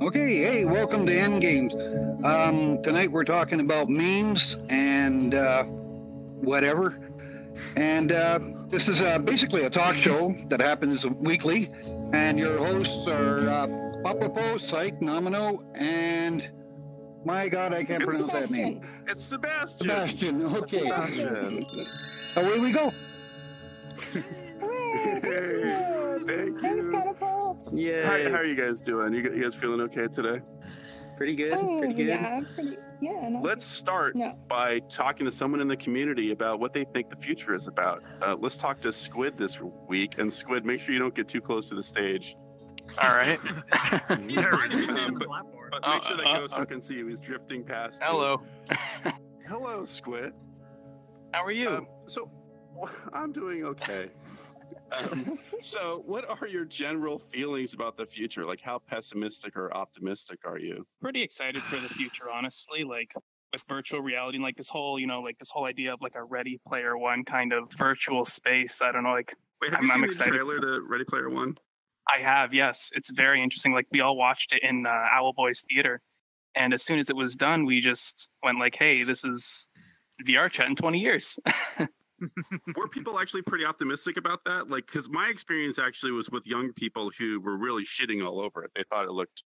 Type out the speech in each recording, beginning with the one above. Okay, hey, welcome to Endgames. Tonight we're talking about memes and whatever. And this is basically a talk show that happens weekly. And your hosts are Papapo, Psych Nomino, and my God, I can't pronounce that name. It's Sebastian. Sebastian, okay. Sebastian. Away we go. Hey, thank you. Yeah. How are you guys doing? You guys feeling okay today? Pretty good. Oh, pretty good. Yeah. No. Let's start by talking to someone in the community about what they think the future is about. Let's talk to Squid this week. And Squid, make sure you don't get too close to the stage. All right. But make sure that Ghost can see you. He's drifting past. Hello. Hello, Squid. How are you? I'm doing okay. So what are your general feelings about the future? Like, how pessimistic or optimistic are you? Pretty excited for the future, honestly, like with virtual reality and like this whole, like this whole idea of like a Ready Player One kind of virtual space. I don't know, like, wait, have you seen the trailer to Ready Player One? I have, yes. It's very interesting. Like, we all watched it in Owl Boys Theater. And as soon as it was done, we just went like, hey, this is VRChat in 20 years. Were people actually pretty optimistic about that? Like, because my experience actually was with young people who were really shitting all over it. They thought it looked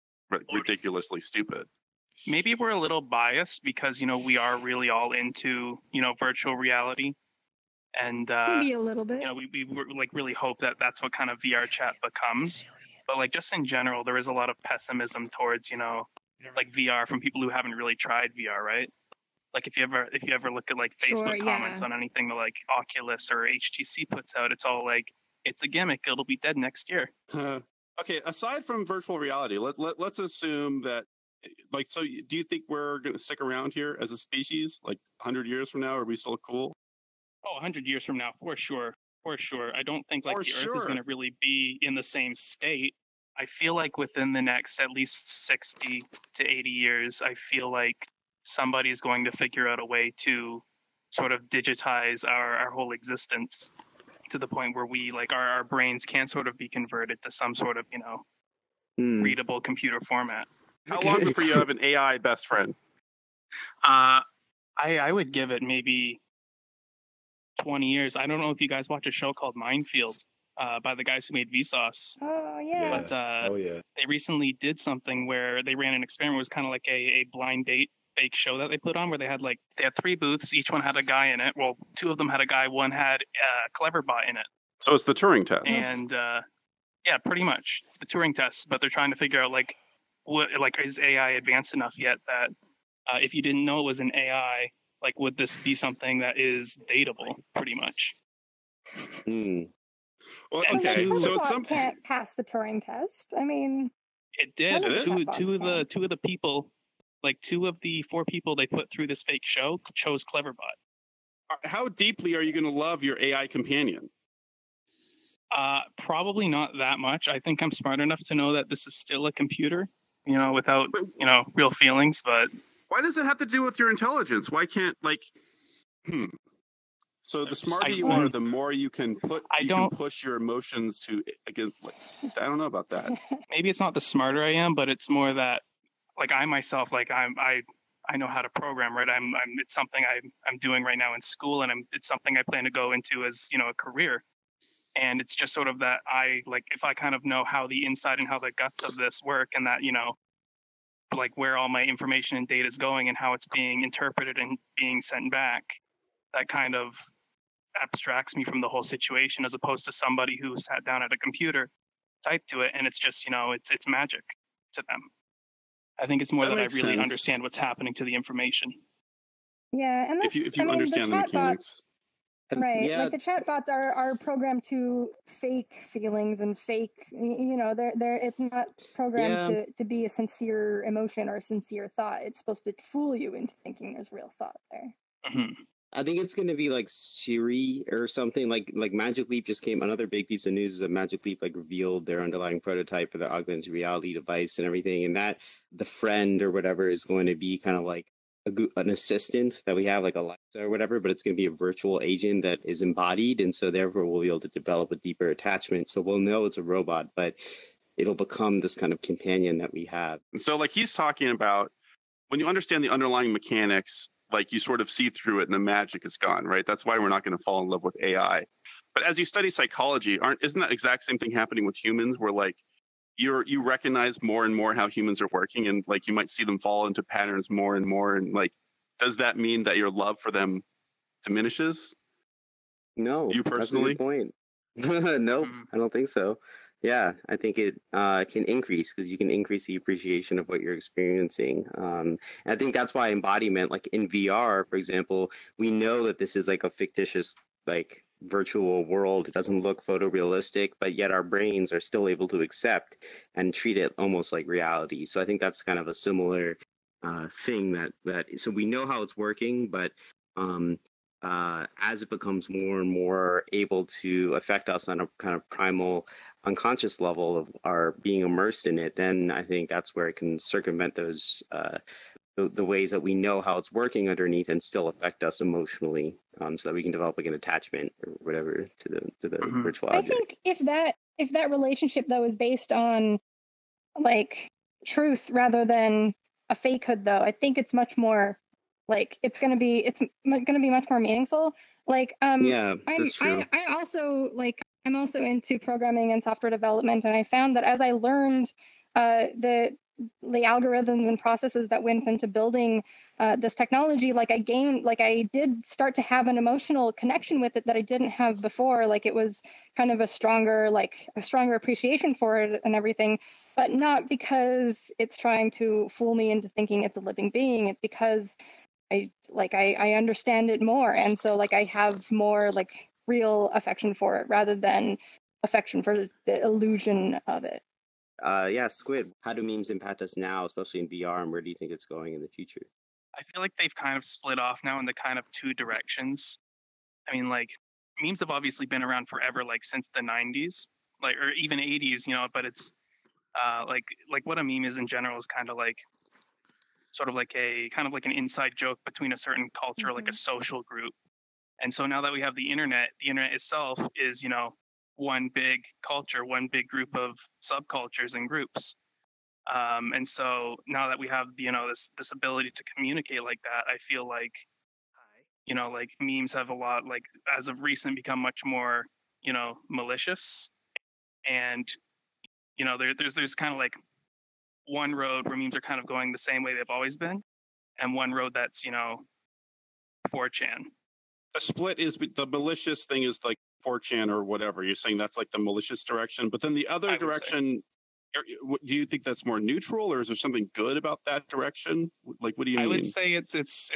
ridiculously stupid. Maybe we're a little biased because, we are really all into, virtual reality. And maybe a little bit. We really hope that that's what kind of VRChat becomes. But like just in general, there is a lot of pessimism towards, like VR from people who haven't really tried VR, right? Like if you ever look at like Facebook comments on anything that like Oculus or HTC puts out, it's all like, it's a gimmick. It'll be dead next year. Okay. Aside from virtual reality, let's assume that like, so do you think we're going to stick around here as a species? Like 100 years from now, are we still cool? Oh, 100 years from now, for sure. For sure. I don't think like Earth is going to really be in the same state. I feel like within the next at least 60 to 80 years, I feel like somebody is going to figure out a way to sort of digitize our whole existence to the point where we like our brains can sort of be converted to some sort of, readable computer format. How long before you have an AI best friend? I would give it maybe 20 years. I don't know if you guys watch a show called Minefield by the guys who made Vsauce. Oh, yeah. But they recently did something where they ran an experiment. It was kind of like a blind date fake show that they put on where they had three booths. Each one had a guy in it. Well, two of them had a guy, one had Cleverbot in it. So it's the Turing test. And yeah, pretty much the Turing test. But they're trying to figure out like what, like, is AI advanced enough yet that if you didn't know it was an AI, like, would this be something that is dateable? Pretty much. Mm. Well, okay. So it's something can't pass the Turing test. I mean, it did. Two of the four people they put through this fake show chose Cleverbot. How deeply are you going to love your AI companion? Probably not that much. I think I'm smart enough to know that this is still a computer, without, real feelings. But why does it have to do with your intelligence? Why can't, like, So the smarter you are, the more you can push your emotions to, against, like, I don't know about that. Maybe it's not the smarter I am, but it's more that, like, I myself, like, I know how to program, right? It's something I'm doing right now in school, and it's something I plan to go into as, a career. And it's just sort of that I, like, if I kind of know how the inside and how the guts of this work, and that, like, where all my information and data is going and how it's being interpreted and being sent back, that kind of abstracts me from the whole situation, as opposed to somebody who sat down at a computer, typed to it, and it's just, it's magic to them. I think it's more that I really understand what's happening to the information. Yeah, and if you understand the mechanics. Right, like the chatbots are programmed to fake feelings and fake, it's not programmed to be a sincere emotion or a sincere thought. It's supposed to fool you into thinking there's real thought there. Mm-hmm. I think it's going to be like Siri or something. Like Magic Leap just came. Another big piece of news is that Magic Leap revealed their underlying prototype for the augmented reality device and everything. And that the friend or whatever is going to be kind of like an assistant that we have, like Alexa or whatever, but it's going to be a virtual agent that is embodied. And so therefore we'll be able to develop a deeper attachment. So we'll know it's a robot, but it'll become this kind of companion that we have. And so like he's talking about, when you understand the underlying mechanics, like you sort of see through it and the magic is gone, right? That's why we're not going to fall in love with AI. But as you study psychology, isn't that exact same thing happening with humans, where like you recognize more and more how humans are working, and like you might see them fall into patterns more and more, and like, does that mean that your love for them diminishes? No, you personally? No, I don't think so. Yeah, I think it can increase, because you can increase the appreciation of what you're experiencing. And I think that's why embodiment, like in VR, for example, we know that this is like a fictitious, like virtual world. It doesn't look photorealistic, but yet our brains are still able to accept and treat it almost like reality. So I think that's kind of a similar thing that so we know how it's working, but as it becomes more and more able to affect us on a kind of primal unconscious level of our being immersed in it, then I think that's where it can circumvent those the ways that we know how it's working underneath and still affect us emotionally, so that we can develop like an attachment or whatever to the virtual object. I think if that relationship though is based on like truth rather than a fakehood, though, I think it's much more like it's going to be much more meaningful. Like yeah, that's true. I'm also into programming and software development, and I found that as I learned the algorithms and processes that went into building this technology, I did start to have an emotional connection with it that I didn't have before. Like it was kind of a stronger appreciation for it and everything, but not because it's trying to fool me into thinking it's a living being. It's because I understand it more, and so like I have more like real affection for it rather than affection for the illusion of it. Yeah, Squid, how do memes impact us now, especially in VR, and where do you think it's going in the future? I feel like they've kind of split off now into kind of two directions. I mean, like, memes have obviously been around forever, like, since the 90s, like, or even 80s, you know, but it's, like what a meme is in general is kind of like, sort of like a, kind of like an inside joke between a certain culture, like a social group. And so now that we have the internet itself is, you know, one big culture, one big group of subcultures and groups. And so now that we have, you know, this ability to communicate like that, I feel like, you know, like memes have a lot, like as of recent, become much more, you know, malicious. And, you know, there's kind of like one road where memes are kind of going the same way they've always been, and one road that's, you know, 4chan. The split is the malicious thing is like 4chan or whatever. You're saying that's like the malicious direction. But then the other direction, do you think that's more neutral, or is there something good about that direction? Like, what do you mean? I would say it's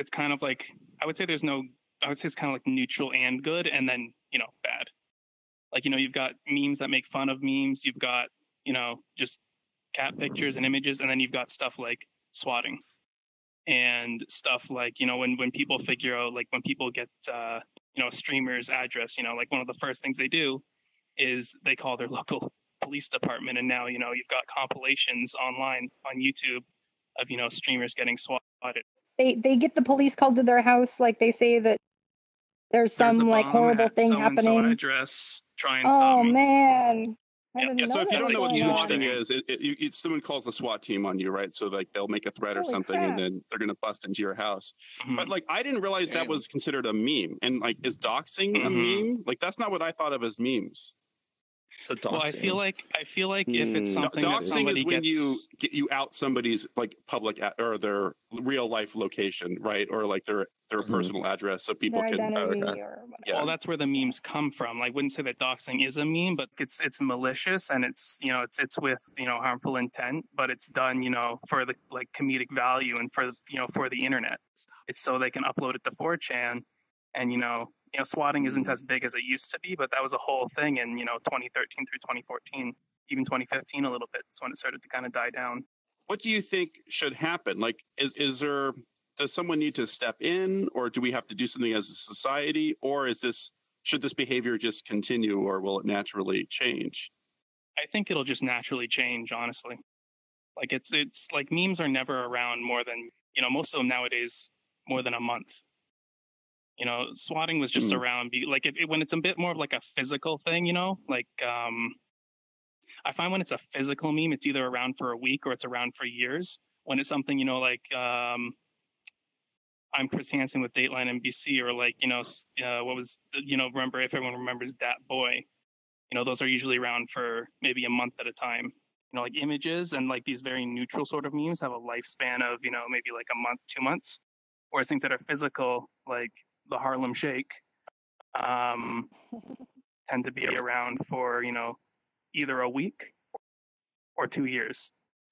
kind of like, I would say it's kind of like neutral and good, and then, you know, bad. Like, you know, you've got memes that make fun of memes. You've got, you know, just cat pictures and images. And then you've got stuff like swatting. And stuff like, you know, when people figure out, like when people get, you know, a streamer's address, you know, like one of the first things they do is they call their local police department. And now, you know, you've got compilations online on YouTube of, you know, streamers getting swatted. They get the police called to their house. Like they say that there's some like horrible thing happening. So address, try and stop me. Oh, man. Yeah, so if you don't know what swatting is, it's someone calls the SWAT team on you, right? So like they'll make a threat or something, and then they're going to bust into your house. But like I didn't realize that was considered a meme. And like, is doxing a meme? Like that's not what I thought of as memes. It's a doxing. Well, I feel like if it's something that somebody gets, doxing is when you out somebody's like public or their real life location, right? Or like their personal address, so people can. Yeah. Well, that's where the memes come from. Like, I wouldn't say that doxing is a meme, but it's malicious, and it's, you know, it's with, you know, harmful intent, but it's done, you know, for the like comedic value and for, you know, for the internet. It's so they can upload it to 4chan, and you know, swatting isn't as big as it used to be, but that was a whole thing in, you know, 2013 through 2014, even 2015 a little bit. That's when it started to kind of die down. What do you think should happen? Like, does someone need to step in, or do we have to do something as a society, or should this behavior just continue, or will it naturally change? I think it'll just naturally change, honestly. Like, it's like memes are never around more than, you know, most of them nowadays, more than a month. You know, swatting was just around, like, when it's a bit more of like a physical thing, you know, like, I find when it's a physical meme, it's either around for a week or it's around for years. When it's something, you know, like I'm Chris Hansen with Dateline NBC, or like, you know, what was, you know, remember, if everyone remembers That Boy, you know, those are usually around for maybe a month at a time. You know, like images and like these very neutral sort of memes have a lifespan of, you know, maybe like a month, 2 months, or things that are physical, like the Harlem Shake, tend to be around for, you know, either a week or 2 years.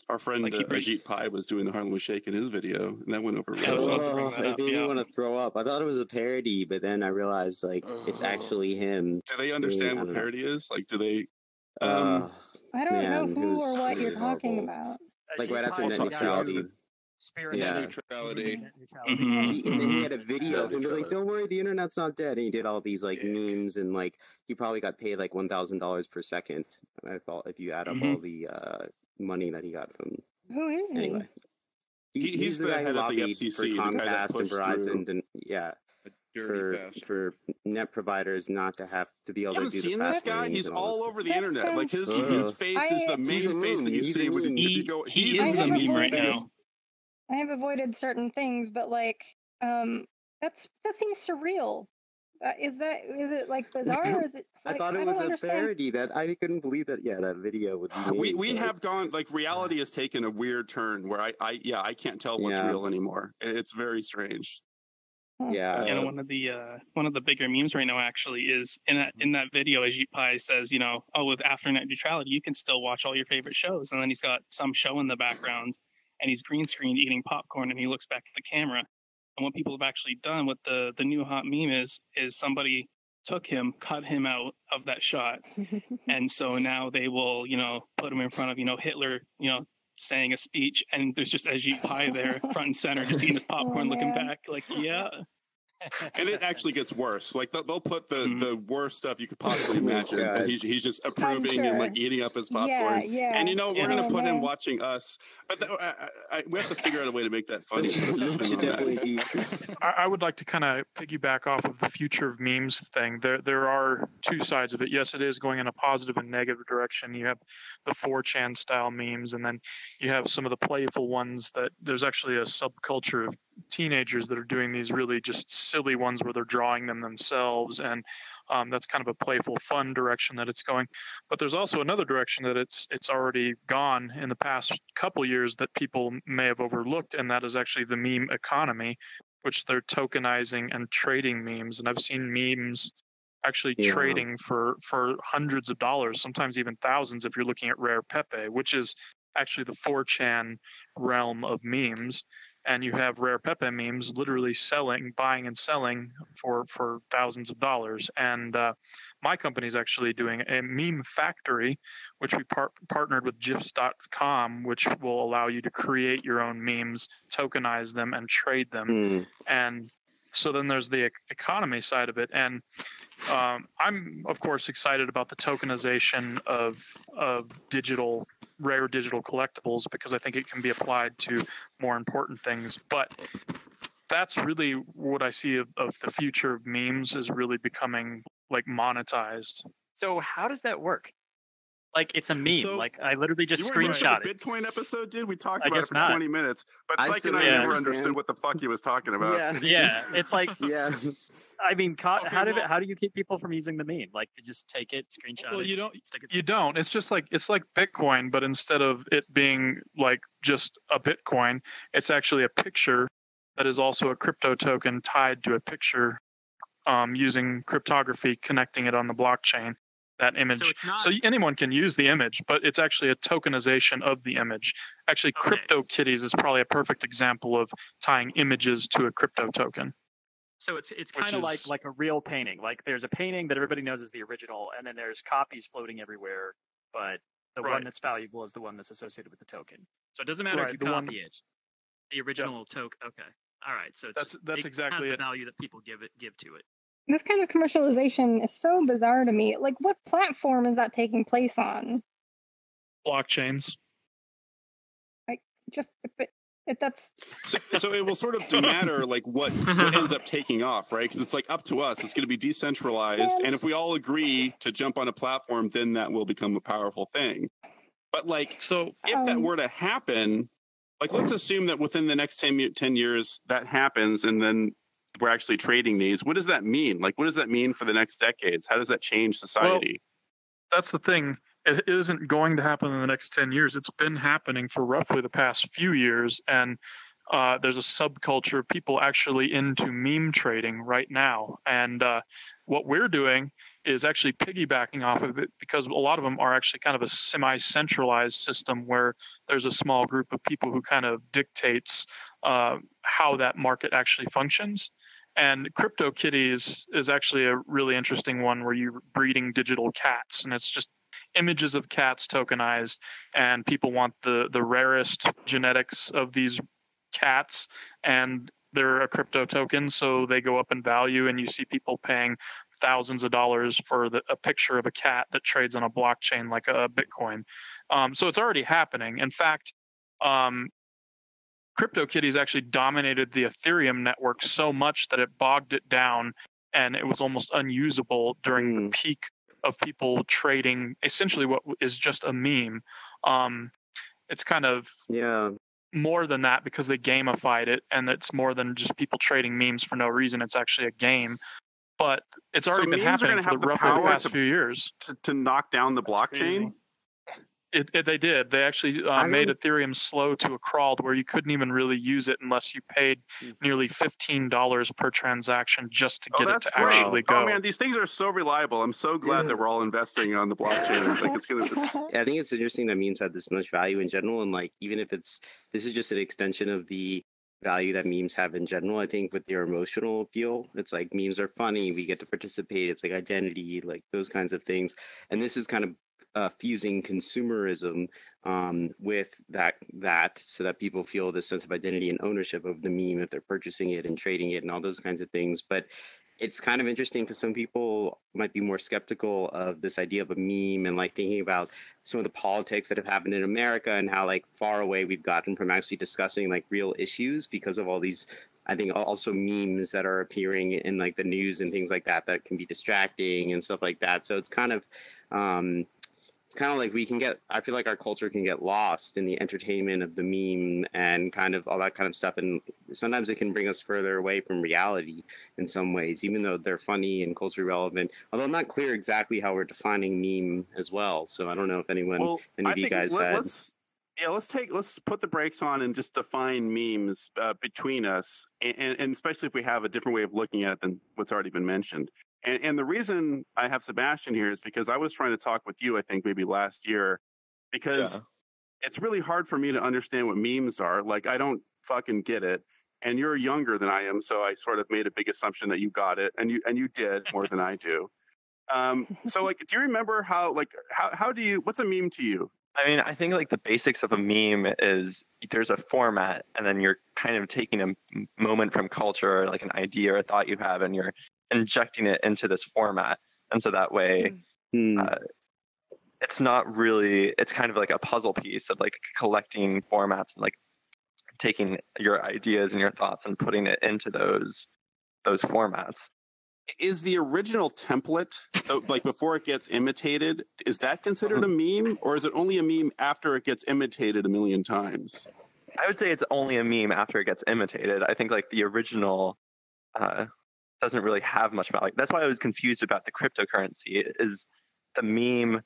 Our friend like Ajit Pai was doing the Harlem Shake in his video, and that went over really well. It made me want to throw up. I thought it was a parody, but then I realized, like, it's actually him. Do they understand what parody is? Like, do they... I don't know who or what you're talking about. Like, right after net neutrality. Spirit neutrality. And then he had a video, and they're like, don't worry, the internet's not dead. And he did all these, like, memes, and, like, he probably got paid, like, $1,000 per second. And I thought, if you add up all the... money that he got from he's the head of the FCC for Comcast and Verizon and for net providers not to have to be able to do the seen this guy. He's all over the internet. Like his face is the main face that you see when you go. He is the meme right now. I have avoided certain things, but like that seems surreal. Is it like bizarre or is it? Like, I thought it was a parody that I couldn't believe that. Yeah, that video would be. We have gone like reality has taken a weird turn where I can't tell what's real anymore. It's very strange. Yeah, and one of the bigger memes right now actually is in that video. Ajit Pai says, you know, oh, with after net neutrality, you can still watch all your favorite shows, and then he's got some show in the background, and he's green screened eating popcorn, and he looks back at the camera. And what people have actually done, what the new hot meme is somebody took him, cut him out of that shot. And so now they will, you know, put him in front of, you know, Hitler, you know, saying a speech. And there's just Ajit Pai there front and center, just eating his popcorn, looking back like, yeah. And it actually gets worse. Like they'll put the worst stuff you could possibly imagine. And he's just approving and like eating up his popcorn. And you know we're gonna put him watching us. But we have to figure out a way to make that funny. I would like to kind of piggyback off of the future of memes thing. There are two sides of it. Yes, it is going in a positive and negative direction. You have the 4chan style memes, and then you have some of the playful ones that there's actually a subculture of teenagers that are doing these really just silly ones where they're drawing them themselves, and that's kind of a playful, fun direction that it's going. But there's also another direction that it's already gone in the past couple years that people may have overlooked, and that is actually the meme economy, which they're tokenizing and trading memes. And I've seen memes actually trading for hundreds of dollars, sometimes even thousands if you're looking at Rare Pepe, which is actually the 4chan realm of memes. And you have Rare Pepe memes literally buying and selling for thousands of dollars. And my company's actually doing a meme factory, which we partnered with GIFs.com, which will allow you to create your own memes, tokenize them, and trade them. And so then there's the economy side of it. And I'm, of course, excited about the tokenization of digital rare digital collectibles, because I think it can be applied to more important things. But that's really what I see of the future of memes is really becoming like monetized. So how does that work? Like it's a meme. So like I literally just screenshot it. Bitcoin episode, dude. We talked about it for 20 minutes, but Psych and I never understood what the fuck he was talking about. It's like I mean, how do you keep people from using the meme? Like to just take it, screenshot it. Well, you don't. It's just like it's like Bitcoin, but instead of it being like just a Bitcoin, it's actually a picture that is also a crypto token tied to a picture, using cryptography, connecting it on the blockchain. That image. So, anyone can use the image, but it's actually a tokenization of the image. Actually, CryptoKitties is probably a perfect example of tying images to a crypto token. So it's kind of like a real painting. Like there's a painting that everybody knows is the original, and then there's copies floating everywhere, but the one that's valuable is the one that's associated with the token. So it doesn't matter if you copy it. The original token. Okay. All right. So that's exactly the value that people give to it. This kind of commercialization is so bizarre to me. Like, what platform is that taking place on? Blockchains. Like, just So it will sort of matter like what ends up taking off, right? Because it's like up to us. It's going to be decentralized, and if we all agree to jump on a platform, then that will become a powerful thing. But like, so if that were to happen, like let's assume that within the next 10 years that happens, and then we're actually trading these. What does that mean? Like, what does that mean for the next decades? How does that change society? Well, that's the thing. It isn't going to happen in the next 10 years. It's been happening for roughly the past few years. And there's a subculture of people actually into meme trading right now. And what we're doing is actually piggybacking off of it, because a lot of them are actually kind of a semi-centralized system where there's a small group of people who kind of dictates how that market actually functions. And CryptoKitties is actually a really interesting one where you're breeding digital cats, and it's just images of cats tokenized, and people want the rarest genetics of these cats, and they're a crypto token, so they go up in value, and you see people paying thousands of dollars for a picture of a cat that trades on a blockchain like a Bitcoin. So it's already happening. In fact, CryptoKitties actually dominated the Ethereum network so much that it bogged it down, and it was almost unusable during the peak of people trading essentially what is just a meme. It's kind of more than that, because they gamified it, and it's more than just people trading memes for no reason. It's actually a game. But it's already been happening for roughly the past few years. To knock down the blockchain? They did. They actually made Ethereum slow to a crawl to where you couldn't even really use it unless you paid nearly $15 per transaction just to get it to actually go. Oh man, these things are so reliable. I'm so glad that we're all investing on the blockchain. Like, I think it's interesting that memes have this much value in general, and like even if this is just an extension of the value that memes have in general. I think with their emotional appeal, it's like memes are funny. We get to participate. It's like identity, like those kinds of things. And this is kind of fusing consumerism with that, so that people feel this sense of identity and ownership of the meme if they're purchasing it and trading it and all those kinds of things. But it's kind of interesting because some people might be more skeptical of this idea of a meme, and like thinking about some of the politics that have happened in America and how like far away we've gotten from actually discussing like real issues because of all these, I think, also memes that are appearing in like the news and things like that can be distracting and stuff like that. So it's kind of like I feel like our culture can get lost in the entertainment of the meme and kind of all that kind of stuff. And sometimes it can bring us further away from reality in some ways, even though they're funny and culturally relevant. Although I'm not clear exactly how we're defining meme as well. So I don't know if let's put the brakes on and just define memes between us. And especially if we have a different way of looking at it than what's already been mentioned. And the reason I have Sebastian here is because I was trying to talk with you, I think, maybe last year, because it's really hard for me to understand what memes are. Like, I don't fucking get it. And you're younger than I am, so I sort of made a big assumption that you got it, and you did more than I do. So, like, do you remember what's a meme to you? I mean, I think, like, the basics of a meme is there's a format, and then you're kind of taking a moment from culture, or, like, an idea or a thought you have, and you're injecting it into this format, and so that way it's kind of like a puzzle piece of like collecting formats and like taking your ideas and your thoughts and putting it into those formats. Is the original template, like before it gets imitated, is that considered a meme, or is it only a meme after it gets imitated a million times? I would say it's only a meme after it gets imitated. I think like the original doesn't really have much value. That's why I was confused about the cryptocurrency. Is the meme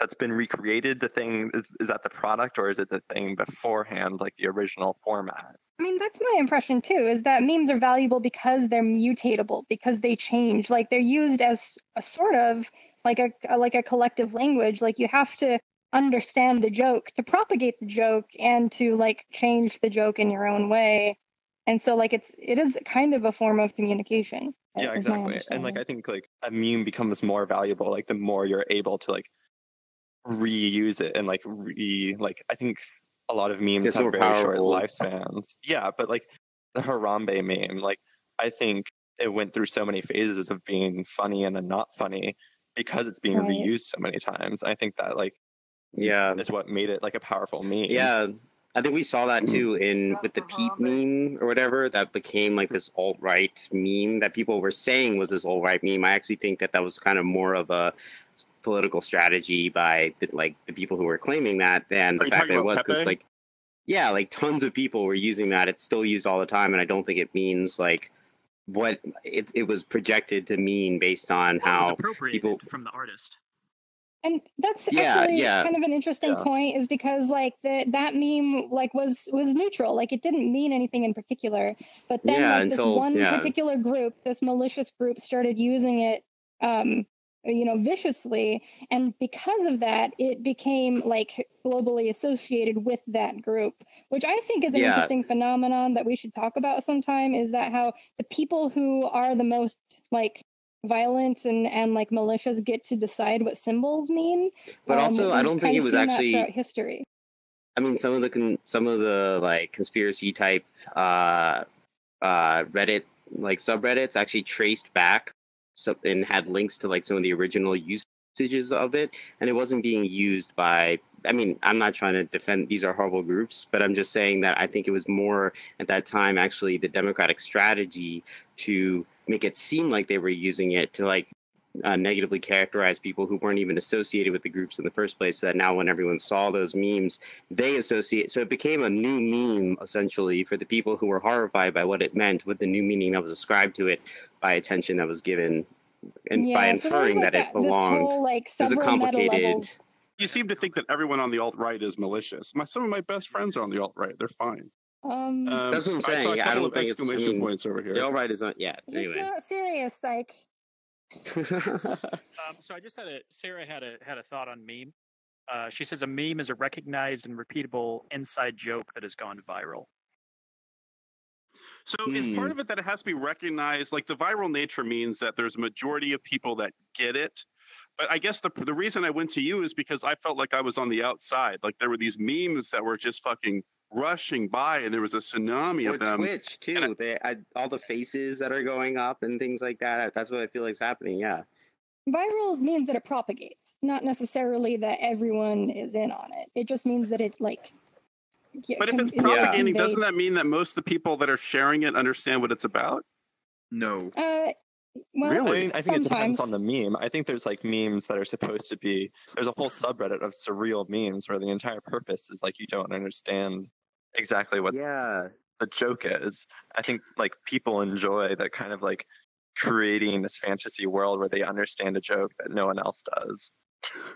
that's been recreated the thing? Is that the product, or is it the thing beforehand, like the original format? I mean, that's my impression too, is that memes are valuable because they're mutatable, because they change. Like, they're used as a sort of like a collective language. Like, you have to understand the joke to propagate the joke and to like change the joke in your own way. And so, like, it is kind of a form of communication. Yeah, exactly. And like, I think like a meme becomes more valuable, like the more you're able to like reuse it and like I think a lot of memes have very short lifespans. Yeah, but like the Harambe meme, like I think it went through so many phases of being funny and then not funny because it's being reused so many times. I think that like is what made it like a powerful meme. Yeah. I think we saw that too with the Peep meme or whatever that became like this alt-right meme that people were saying was this alt-right meme. I actually think that was kind of more of a political strategy by the people who were claiming that than the fact that it was, because like tons of people were using that. It's still used all the time, and I don't think it means like what it was projected to mean based on how people from the artist. And that's actually kind of an interesting point, is because that meme was neutral. Like, it didn't mean anything in particular. But then this one particular group, this malicious group, started using it, viciously. And because of that, it became globally associated with that group, which I think is an interesting phenomenon that we should talk about sometime, is that how the people who are the most violent and militias get to decide what symbols mean, but also I don't think it was actually throughout history. I mean, some of the conspiracy type Reddit subreddits actually traced back and had links to some of the original usages of it, and it wasn't being used by. I mean, I'm not trying to defend; these are horrible groups, but I'm just saying that I think it was more at that time actually the Democratic strategy to make it seem like they were using it to negatively characterize people who weren't even associated with the groups in the first place, so that now when everyone saw those memes, they associate. So it became a new meme, essentially, for the people who were horrified by what it meant, with the new meaning that was ascribed to it by attention that was given, and by inferring that it belonged. This whole, it was a complicated... You seem to think that everyone on the alt-right is malicious. Some of my best friends are on the alt-right. They're fine. That's what I'm saying. I saw a couple of exclamation points over here. The alt-right is not yet. Yeah, anyway. It's not serious, psych. So I just had Sarah had a thought on meme. She says a meme is a recognized and repeatable inside joke that has gone viral. So is part of it that it has to be recognized? The viral nature means that there's a majority of people that get it. But I guess the reason I went to you is because I felt like I was on the outside. There were these memes that were just fucking rushing by, and there was a tsunami of them. Twitch too. All the faces that are going up and things like that. That's what I feel like's happening. Yeah. Viral means that it propagates, not necessarily that everyone is in on it. It just means that it But if it's propagating, doesn't that mean that most of the people that are sharing it understand what it's about? No. Well, really? I think it depends on the meme. I think there's memes that are supposed to be, there's a whole subreddit of surreal memes where the entire purpose is you don't understand exactly what the joke is. I think people enjoy that kind of creating this fantasy world where they understand a joke that no one else does.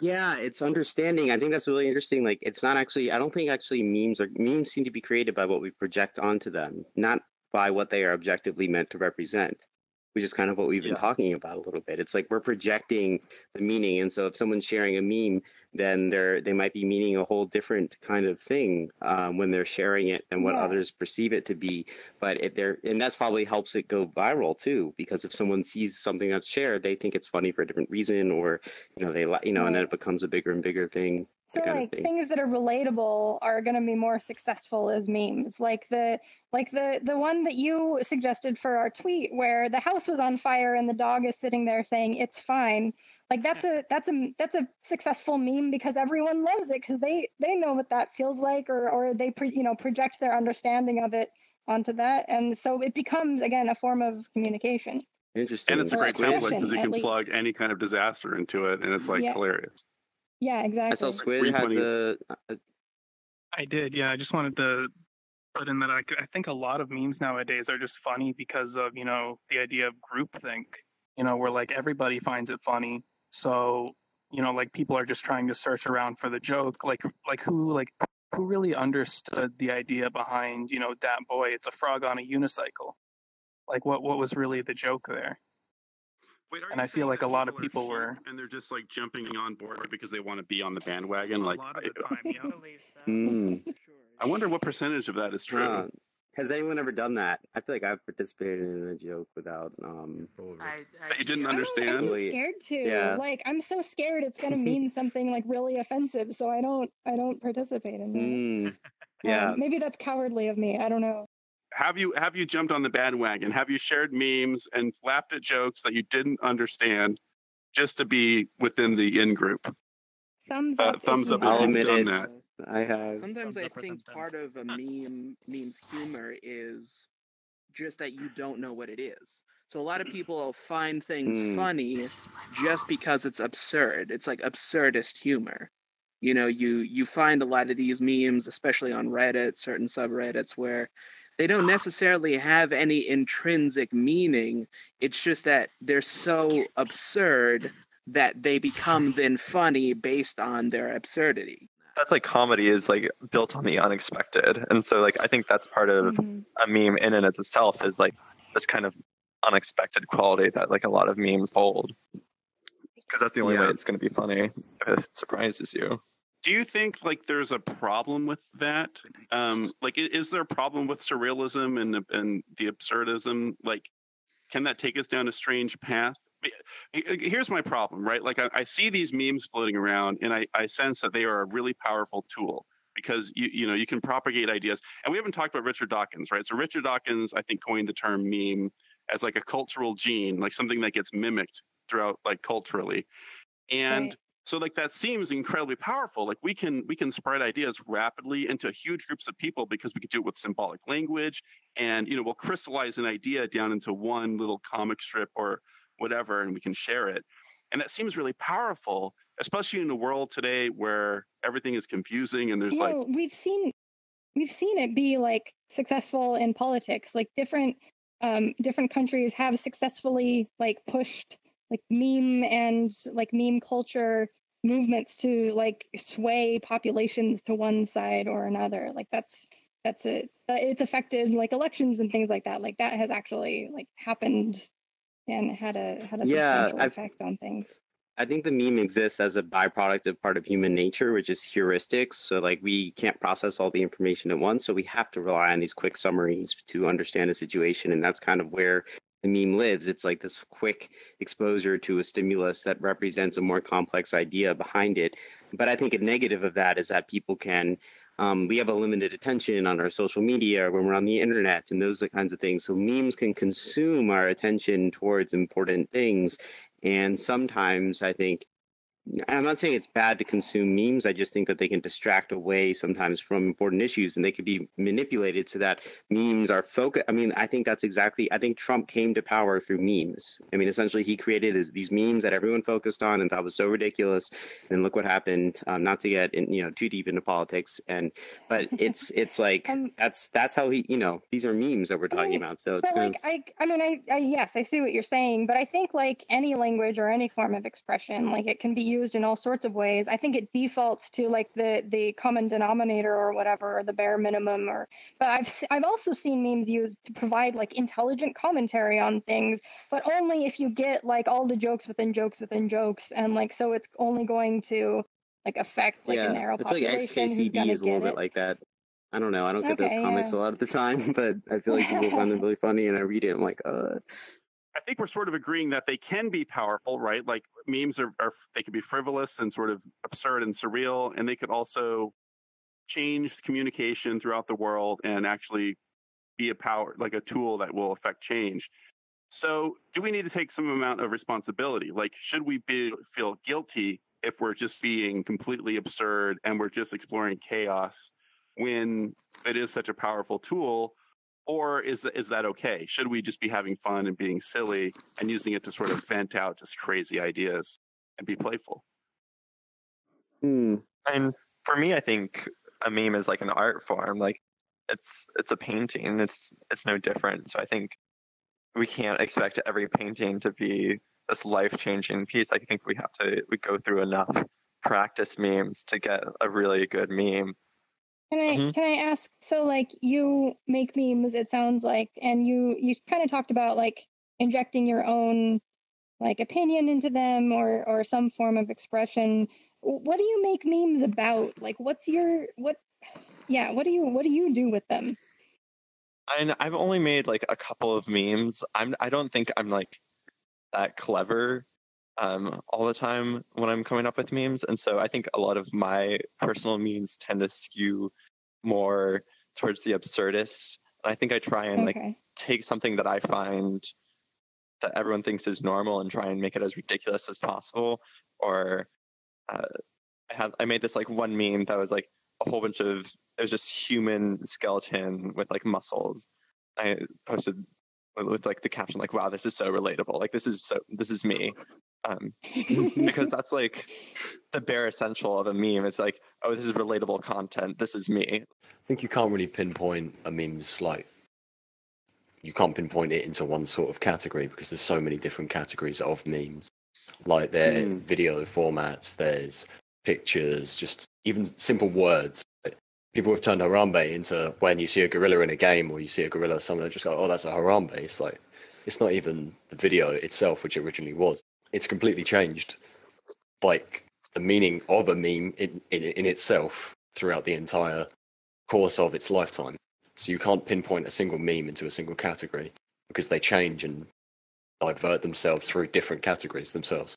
Yeah, it's understanding. I think that's really interesting. It's not actually, I don't think actually memes seem to be created by what we project onto them, not by what they are objectively meant to represent, which is kind of what we've been talking about a little bit. It's we're projecting the meaning, and so if someone's sharing a meme, then they might be meaning a whole different kind of thing when they're sharing it than what others perceive it to be. But and that's probably helps it go viral too, because if someone sees something that's shared, they think it's funny for a different reason, or and then it becomes a bigger and bigger thing. So things that are relatable are going to be more successful as memes, like the one that you suggested for our tweet, where the house was on fire and the dog is sitting there saying it's fine. That's a successful meme because everyone loves it, because they know what that feels like, or they project their understanding of it onto that, and so it becomes again a form of communication. Interesting, and it's a great template because you can plug any kind of disaster into it, and it's hilarious. Yeah, exactly. I saw Squid had the... I did, yeah. I just wanted to put in that I think a lot of memes nowadays are just funny because of, the idea of groupthink, where, everybody finds it funny. So, people are just trying to search around for the joke. Who really understood the idea behind, that boy, it's a frog on a unicycle? What was really the joke there? Wait, and I feel like a lot of people were, and they're just jumping on board because they want to be on the bandwagon. A lot of the time, yeah. I believe so. I wonder what percentage of that is true. Has anyone ever done that? I feel like I've participated in a joke without that you didn't understand. I'm scared to. Yeah. I'm so scared it's going to mean something really offensive, so I don't participate in that. Yeah. Maybe that's cowardly of me. I don't know. Have you jumped on the bandwagon? Have you shared memes and laughed at jokes that you didn't understand just to be within the in-group? Thumbs up. I'll admit it. Done that. I have. Sometimes I think part of a meme's humor is just that you don't know what it is. So a lot of people will find things funny just because it's absurd. It's like absurdist humor. You know, you find a lot of these memes, especially on Reddit, certain subreddits, where they don't necessarily have any intrinsic meaning. It's just that they're so absurd that they become then funny based on their absurdity. That's like comedy is like built on the unexpected. And so like, I think that's part of a meme in and of itself is like this kind of unexpected quality that like a lot of memes hold. Because that's the only way it's going to be funny, if it surprises you. Do you think like there's a problem with that? Like, is there a problem with surrealism and the absurdism? Like, can that take us down a strange path? Here's my problem, right? Like I see these memes floating around and I sense that they are a really powerful tool because you know, you can propagate ideas. And we haven't talked about Richard Dawkins, right? So Richard Dawkins, I think, coined the term meme as like a cultural gene, like something that gets mimicked throughout like culturally. And so like that seems incredibly powerful. Like we can spread ideas rapidly into huge groups of people because we could do it with symbolic language, and you know, we'll crystallize an idea down into one little comic strip or whatever, and we can share it. And that seems really powerful, especially in a world today where everything is confusing and there's we've seen it be like successful in politics. Like different countries have successfully like pushed like meme and like meme culture movements to like sway populations to one side or another. Like that's it. It's affected like elections and things like that. Like that has actually like happened and had a substantial effect on things. I think the meme exists as a byproduct of part of human nature, which is heuristics. So like we can't process all the information at once, so we have to rely on these quick summaries to understand a situation, and that's kind of where the meme lives. It's like this quick exposure to a stimulus that represents a more complex idea behind it. But I think a negative of that is that people can, we have a limited attention on our social media or when we're on the internet and those are the kinds of things. So memes can consume our attention towards important things. And sometimes I think, I'm not saying it's bad to consume memes. I just think that they can distract away sometimes from important issues, and they could be manipulated so that memes are focused. I mean, I think that's exactly, I think Trump came to power through memes. I mean, essentially he created these memes that everyone focused on and thought was so ridiculous. And look what happened, not to get in, you know, too deep into politics. But it's like, that's how he, you know, these are memes that we're talking about. So it's like, yes, I see what you're saying, but I think like any language or any form of expression, like it can be used in all sorts of ways. I think it defaults to like the common denominator or whatever, or the bare minimum. But I've also seen memes used to provide like intelligent commentary on things, but only if you get like all the jokes within jokes within jokes, and like so it's only going to like affect like a narrow population. I feel like XKCD is a little bit like that. I don't know. I don't get those comics a lot of the time, but I feel like people find them really funny, and I read it. I'm like, I think we're sort of agreeing that they can be powerful, right? Like memes are they can be frivolous and sort of absurd and surreal, and they could also change communication throughout the world and actually be a tool that will affect change. So do we need to take some amount of responsibility? Like, should we feel guilty if we're just being completely absurd and we're just exploring chaos when it is such a powerful tool? Or is that okay? Should we just be having fun and being silly and using it to sort of vent out just crazy ideas and be playful? And for me, I think a meme is like an art form. Like it's a painting. It's no different. So I think we can't expect every painting to be this life-changing piece. I think we have to go through enough practice memes to get a really good meme. Can I ask, so like you make memes, it sounds like, and you kind of talked about like injecting your own like opinion into them or some form of expression. What do you make memes about? Like what do you do with them? And I've only made like a couple of memes. I don't think I'm like that clever all the time when I'm coming up with memes. And so I think a lot of my personal memes tend to skew more towards the absurdist. And I think I try and like take something that I find that everyone thinks is normal and try and make it as ridiculous as possible. Or I made this like one meme that was like, a whole bunch of, it was just human skeleton with like muscles. I posted with like the caption, like, wow, this is so relatable. Like, this is me. Because that's like the bare essential of a meme. It's like, oh, this is relatable content. This is me. I think you can't really pinpoint a meme's like, you can't pinpoint it into one sort of category because there's so many different categories of memes. Like their video formats, there's pictures, just even simple words. People have turned Harambe into when you see a gorilla in a game or you see a gorilla, someone just go, oh, that's a Harambe. It's like, it's not even the video itself, which it originally was. It's completely changed, like the meaning of a meme in itself throughout the entire course of its lifetime. So you can't pinpoint a single meme into a single category because they change and divert themselves through different categories themselves.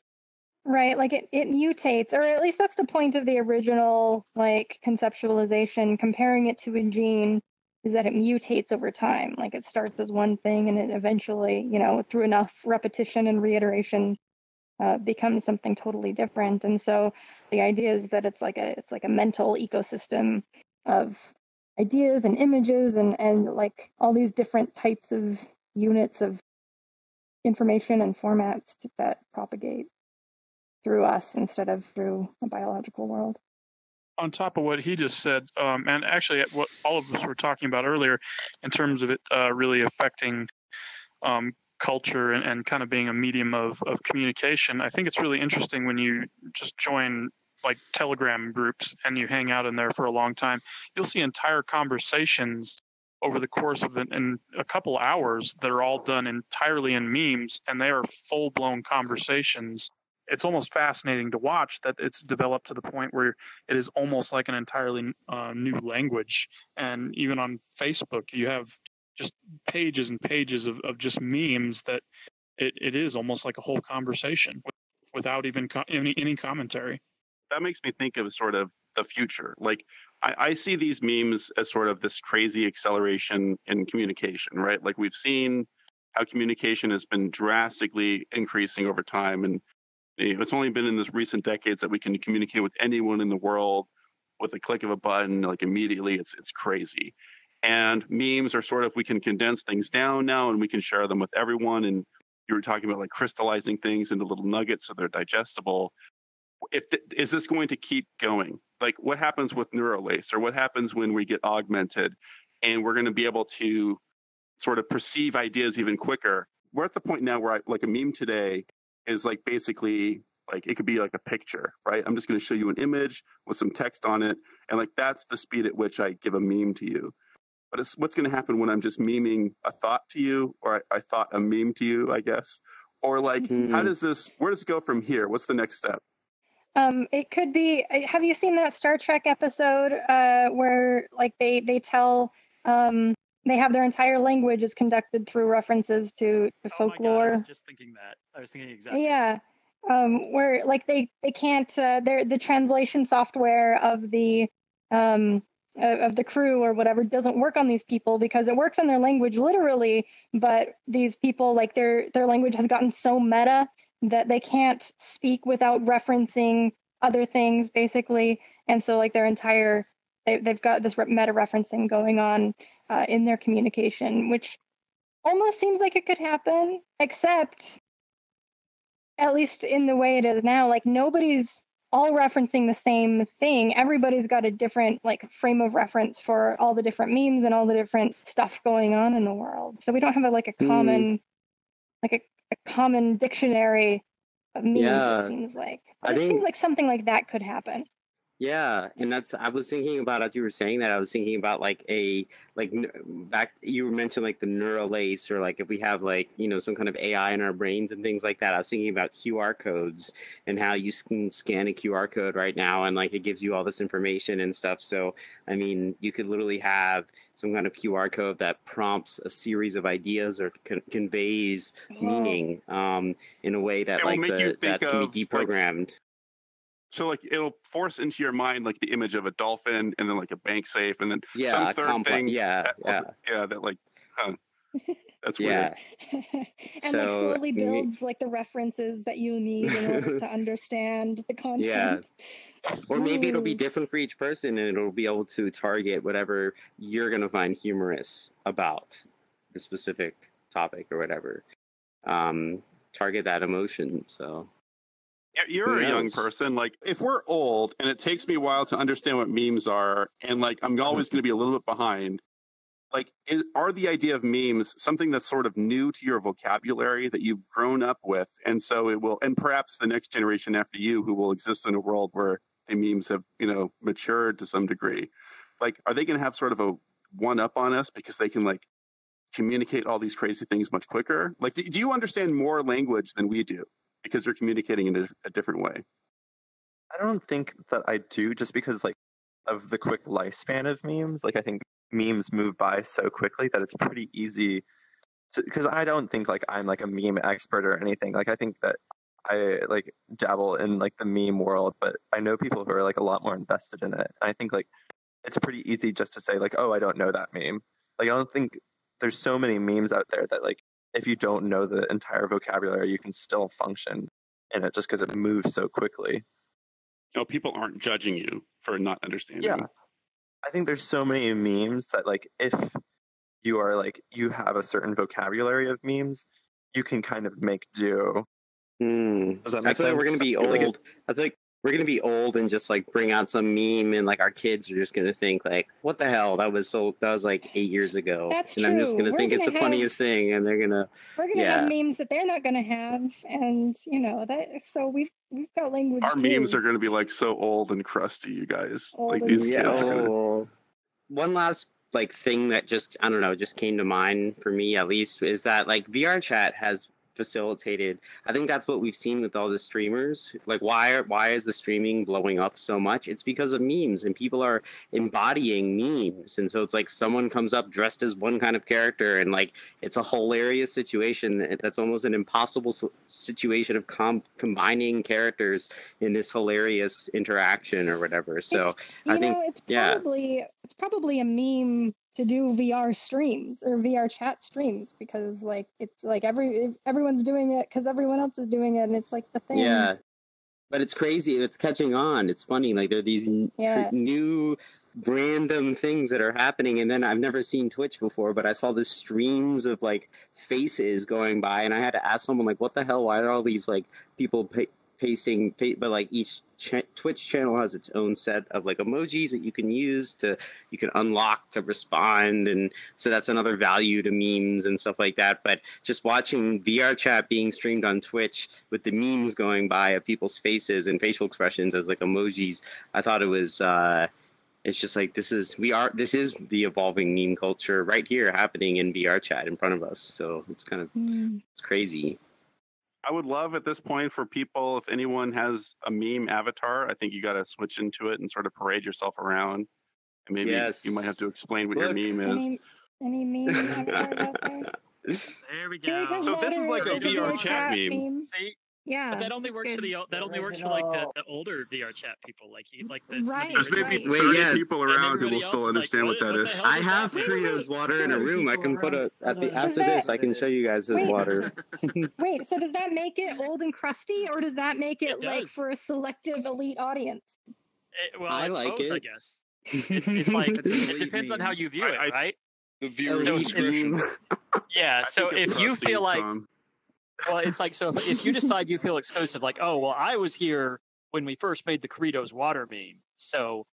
Right, like it mutates, or at least that's the point of the original like conceptualization, comparing it to a gene, is that it mutates over time. Like it starts as one thing and it eventually, you know, through enough repetition and reiteration becomes something totally different. And so the idea is that it's like a mental ecosystem of ideas and images and like all these different types of units of information and formats that propagate through us instead of through a biological world. On top of what he just said, and actually what all of us were talking about earlier in terms of it really affecting culture and kind of being a medium of communication, I think it's really interesting when you just join like Telegram groups and you hang out in there for a long time, you'll see entire conversations over the course of a couple hours that are all done entirely in memes, and they are full-blown conversations. It's almost fascinating to watch that it's developed to the point where it is almost like an entirely new language. And even on Facebook, you have just pages and pages of just memes that it is almost like a whole conversation without even any commentary. That makes me think of sort of the future. Like I see these memes as sort of this crazy acceleration in communication, right? Like we've seen how communication has been drastically increasing over time, and it's only been in this recent decades that we can communicate with anyone in the world with a click of a button, like immediately. It's crazy. And memes are sort of, we can condense things down now and we can share them with everyone. And you were talking about like crystallizing things into little nuggets so they're digestible. Is this going to keep going? Like what happens with Neuralace, or what happens when we get augmented and we're going to be able to sort of perceive ideas even quicker? We're at the point now where like a meme today is like basically like it could be like a picture, right? I'm just going to show you an image with some text on it. And like that's the speed at which I give a meme to you. But it's what's going to happen when I'm just memeing a thought to you, or I thought a meme to you, I guess. Or like, how does this, where does it go from here? What's the next step? It could be, have you seen that Star Trek episode where like they tell, they have their entire language is conducted through references to folklore. God, I was just thinking that. I was thinking exactly. Yeah. Where like they can't, the translation software of the crew or whatever doesn't work on these people because it works on their language literally, but these people, like their language has gotten so meta that they can't speak without referencing other things basically. And so like their entire, they've got this meta referencing going on in their communication, which almost seems like it could happen, except at least in the way it is now, like nobody's all referencing the same thing. Everybody's got a different like frame of reference for all the different memes and all the different stuff going on in the world. So we don't have a common dictionary of memes, it seems like. But it seems like something like that could happen. Yeah, and that's, I was thinking about, as you were saying that, I was thinking about you mentioned like the Neuralace, or like if we have like, you know, some kind of AI in our brains and things like that. I was thinking about QR codes and how you can scan a QR code right now and like it gives you all this information and stuff. So, I mean, you could literally have some kind of QR code that prompts a series of ideas or conveys meaning in a way that like that can be deprogrammed. Like, so like it'll force into your mind like the image of a dolphin and then like a bank safe and then some third thing. Yeah. That like That's weird. And so, like, slowly builds like the references that you need in order to understand the content. Yeah. Or maybe it'll be different for each person, and it'll be able to target whatever you're going to find humorous about the specific topic or whatever. Target that emotion. So you're a young person. Like, if we're old and it takes me a while to understand what memes are, and like I'm always going to be a little bit behind, like, are the idea of memes something that's sort of new to your vocabulary that you've grown up with, and so it will, and perhaps the next generation after you who will exist in a world where the memes have, you know, matured to some degree, like, are they going to have sort of a one up on us because they can like communicate all these crazy things much quicker? Like, do you understand more language than we do because you're communicating in a different way? I don't think that I do, just because like of the quick lifespan of memes. Like, I think memes move by so quickly that it's pretty easy to, because I don't think like I'm like a meme expert or anything. Like, I think that I like dabble in like the meme world, but I know people who are like a lot more invested in it. And I think like it's pretty easy just to say like, oh, I don't know that meme. Like, I don't think there's so many memes out there that like if you don't know the entire vocabulary, you can still function in it just because it moves so quickly. No, people aren't judging you for not understanding. Yeah. I think there's so many memes that like if you are like you have a certain vocabulary of memes, you can kind of make do. Does that make sense? I feel like we're gonna be old. Like, I feel like we're gonna be old and just like bring out some meme, and like our kids are just gonna think like, "What the hell? That was so. That was like 8 years ago." That's true. I'm just gonna think it's the funniest thing, and they're gonna. We're gonna have memes that they're not gonna have, and you know that. So we've got language. Our memes are gonna be like so old and crusty, you guys. Like these kids. One last like thing that just just came to mind for me at least is that like VRChat has facilitated, I think that's what we've seen with all the streamers. Like, why is the streaming blowing up so much? It's because of memes, and people are embodying memes. And so it's like someone comes up dressed as one kind of character, and like it's a hilarious situation. That's almost an impossible situation of combining characters in this hilarious interaction or whatever. So it's probably a meme to do VR streams or VR chat streams, because like it's like everyone's doing it because everyone else is doing it, and it's like the thing. Yeah, but it's crazy. It's catching on. It's funny. Like, there are these new random things that are happening. And then I've never seen Twitch before, but I saw the streams of like faces going by, and I had to ask someone like, what the hell? Why are all these like people pasting? But like each Twitch channel has its own set of like emojis that you can use to, you can unlock to respond, and so that's another value to memes and stuff like that. But just watching VRChat being streamed on Twitch with the memes going by of people's faces and facial expressions as like emojis, I thought it was it's just like this is the evolving meme culture right here happening in VRChat in front of us. So it's kind of it's crazy. I would love at this point for people, if anyone has a meme avatar, I think you got to switch into it and sort of parade yourself around. And maybe you might have to explain what your meme is. Any meme avatar out there? There we go. So this is like a VRChat meme. See? Yeah, but that only works for the older VRChat people, like this. Right, there's maybe 30 people around who will still understand like, what that is. I have Kirito's water in a room. I can put after this. I can show you guys his water. Wait, so does that make it old and crusty, or does that make it like for a selective elite audience? Well, I like it. I guess it's like it depends on how you view it, right? The viewer's discretion. Yeah. So if you feel like. Well, it's like, so if you decide you feel exclusive, like, oh, well, I was here when we first made the Kirito's water meme, so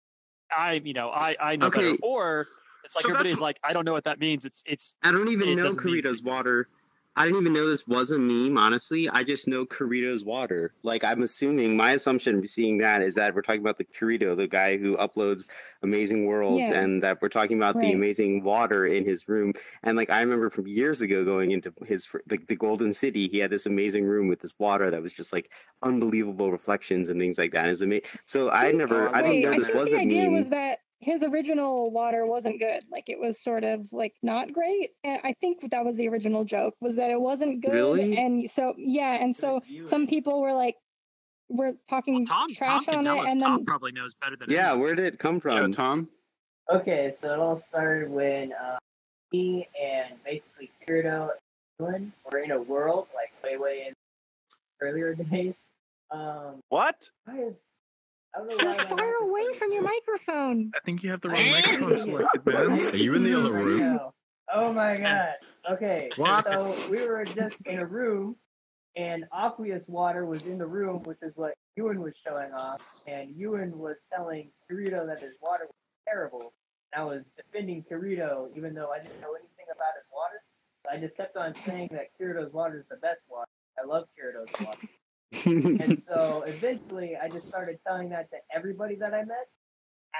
I know better. Or it's like, so everybody's like, I don't know what that means. It's I don't even know Kirito's water. I didn't even know this was a meme, honestly. I just know Kirito's water. Like, I'm assuming, my assumption seeing that is that we're talking about the Kirito, the guy who uploads Amazing Worlds, and that we're talking about the amazing water in his room. And like, I remember from years ago going into his, like, the Golden City, he had this amazing room with this water that was just like unbelievable reflections and things like that. So I didn't know this was a meme. I think the idea was that his original water wasn't good. Like, it was sort of like not great. And I think that was the original joke, was that it wasn't good. Really? And so, yeah. And so some people were like, we're talking trash on it. And Tom probably knows better than anyone. Where did it come from? Yeah, Tom? Okay, so it all started when me and basically Kirito in England, or in a world, like way in earlier days. What? You're far away from your microphone. I think you have the wrong microphone selected, man. Are you in the other room? Oh my god. Okay. What? So we were just in a room, and aqueous water was in the room, which is what Ewan was showing off, and Ewan was telling Kirito that his water was terrible. And I was defending Kirito, even though I didn't know anything about his water. So I just kept on saying that Kirito's water is the best water. I love Kirito's water. And so eventually I just started telling that to everybody that I met,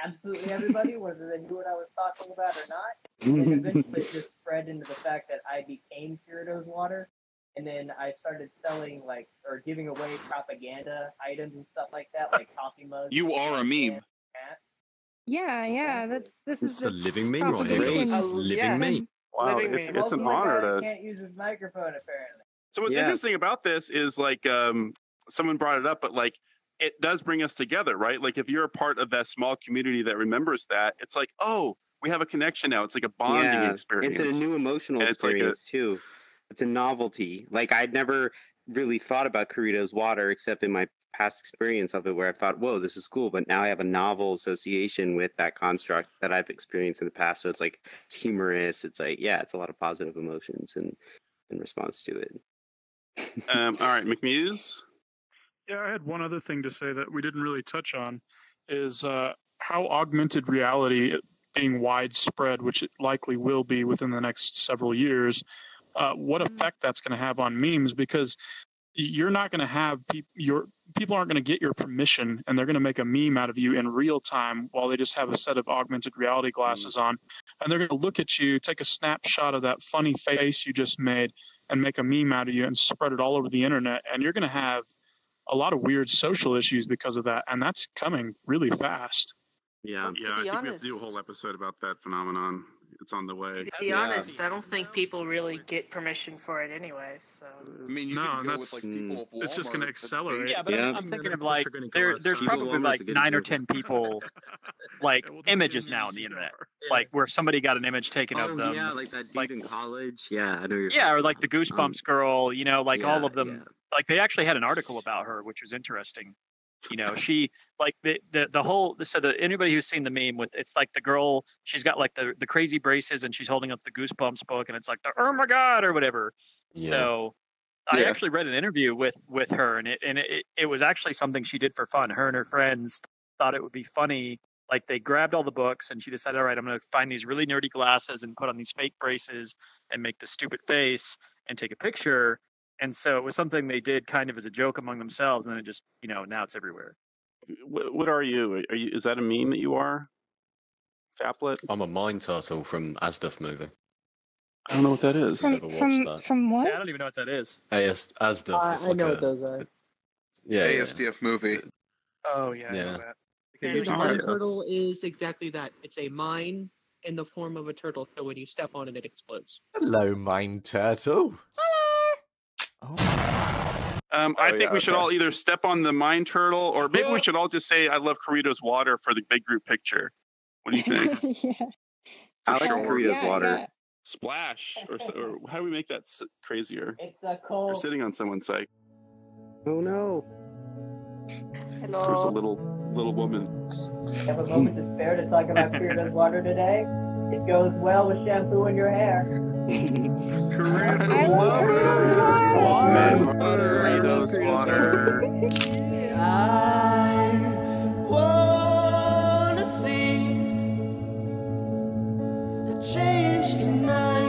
absolutely everybody, whether they knew what I was talking about or not. And eventually it just spread into the fact that I became Kirito's water. And then I started selling, like, or giving away propaganda items and stuff like that, like coffee mugs. You are a meme. Yeah. This is a living meme right here. It's a living meme. Wow, it's an honor to... Can't use his microphone apparently. So what's interesting about this is, like, someone brought it up, but, like, it does bring us together, right? Like, if you're a part of that small community that remembers that, it's like, oh, we have a connection now. It's like a bonding experience. It's a new emotional experience, too. It's a novelty. Like, I'd never really thought about Kirito's water except in my past experience of it, where I thought, whoa, this is cool. But now I have a novel association with that construct that I've experienced in the past. So it's like, it's humorous. It's like, yeah, it's a lot of positive emotions in response to it. All right, McMuse? Yeah, I had one other thing to say that we didn't really touch on is how augmented reality being widespread, which it likely will be within the next several years, what effect that's going to have on memes, because you're not going to have people aren't going to get your permission, and they're going to make a meme out of you in real time while they just have a set of augmented reality glasses on, and they're going to look at you, take a snapshot of that funny face you just made, and make a meme out of you and spread it all over the internet, and you're going to have a lot of weird social issues because of that, and that's coming really fast. Yeah, I think we have to do a whole episode about that phenomenon. It's on the way. To be honest, I don't think people really get permission for it anyway. So I mean, it's just going to accelerate. Yeah, but I'm thinking of, like, there's probably like 9 or 10 people, like, images now on the internet, like where somebody got an image taken of them. Yeah, like that dude in college. Yeah, I know you're. Yeah, or like the Goosebumps girl. You know, like all of them. Yeah. Like they actually had an article about her, which was interesting. You know, she like the whole anybody who's seen the meme with it's like the girl, she's got like the crazy braces and she's holding up the Goosebumps book and it's like the oh my god or whatever. Yeah. So I actually read an interview with her and it was actually something she did for fun. Her and her friends thought it would be funny. Like they grabbed all the books and she decided, all right, I'm gonna find these really nerdy glasses and put on these fake braces and make this stupid face and take a picture. And so it was something they did kind of as a joke among themselves, and then it just, you know, now it's everywhere. What are you? Is that a meme that you are? Faplet? I'm a mind turtle from Asdf movie. I don't know what that is. I've never watched that. From what? See, I don't even know what that is. Asdf. I know what those are. Yeah, Asdf movie. Oh, yeah, I know that. And the mind turtle is exactly that. It's a mine in the form of a turtle, so when you step on it, it explodes. Hello, mind turtle. Oh. I think we should all either step on the mine turtle, or maybe we should all just say "I love Kirito's water" for the big group picture. What do you think? I like Kirito's water. Yeah. Splash, or how do we make that crazier? It's a cold. You're sitting on someone's side. Oh no! Hello. There's a little woman. I have a moment to spare to talk about Kirito's water today. It goes well with shampoo in your hair. Kirito's water. I wanna see a change tonight.